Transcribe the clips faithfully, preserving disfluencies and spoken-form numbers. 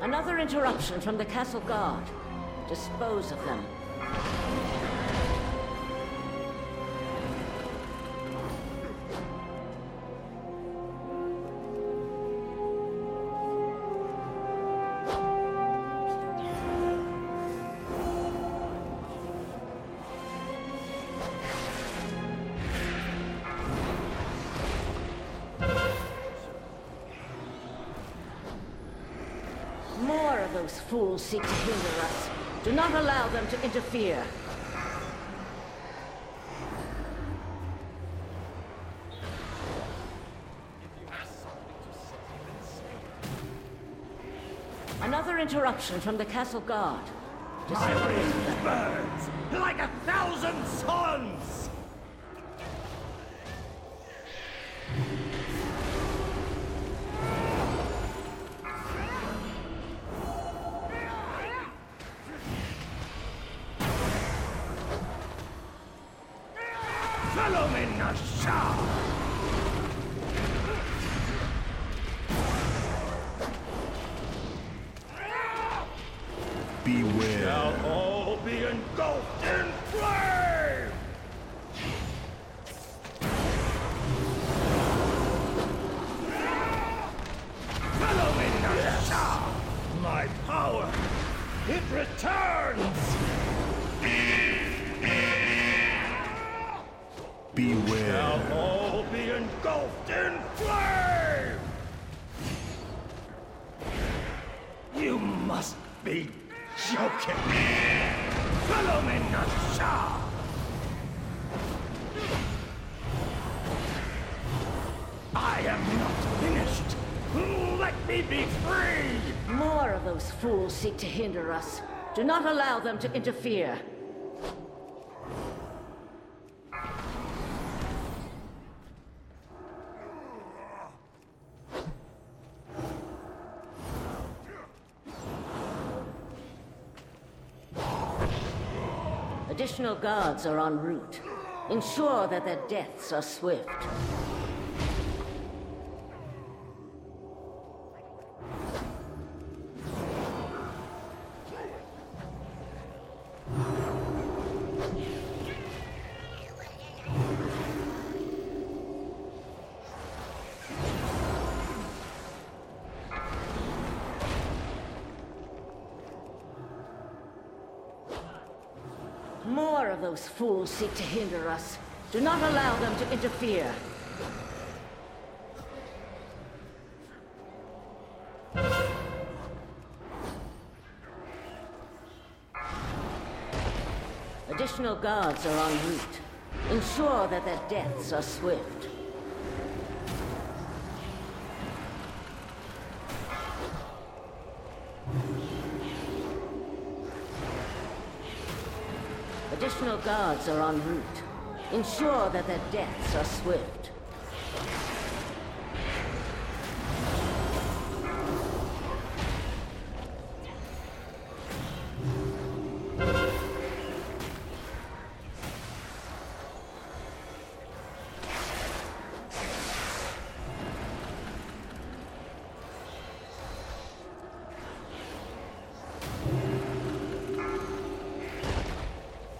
Another interruption from the castle guard. Dispose of them. Those fools seek to hinder us. Do not allow them to interfere. Another interruption from the castle guard. My wings burns like a thousand suns! Follow me, Nasha! Beware. We shall all be engulfed in flame! Follow me, Nasha! My power, it returns! Beware. We shall all be engulfed in flame! You must be joking! Follow me, Nasha! I am not finished! Let me be free! More of those fools seek to hinder us. Do not allow them to interfere. Additional guards are en route. Ensure that their deaths are swift. More of those fools seek to hinder us. Do not allow them to interfere. Additional guards are en route. Ensure that their deaths are swift. Additional guards are en route. Ensure that their deaths are swift.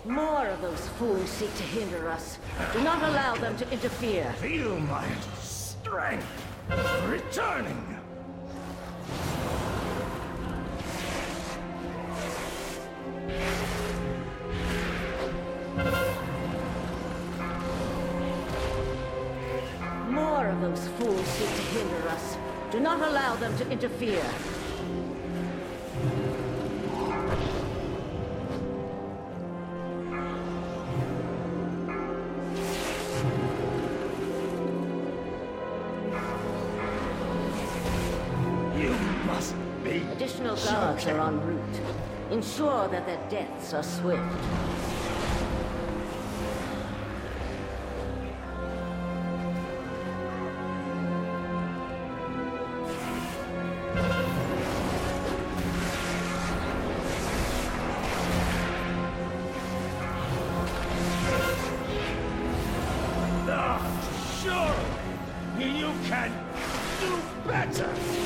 More of those fools seek to hinder us. Do not allow them to interfere. Feel my strength returning. More of those fools seek to hinder us. Do not allow them to interfere. Additional guards are en route. Ensure that their deaths are swift. Ah, sure! You can do better!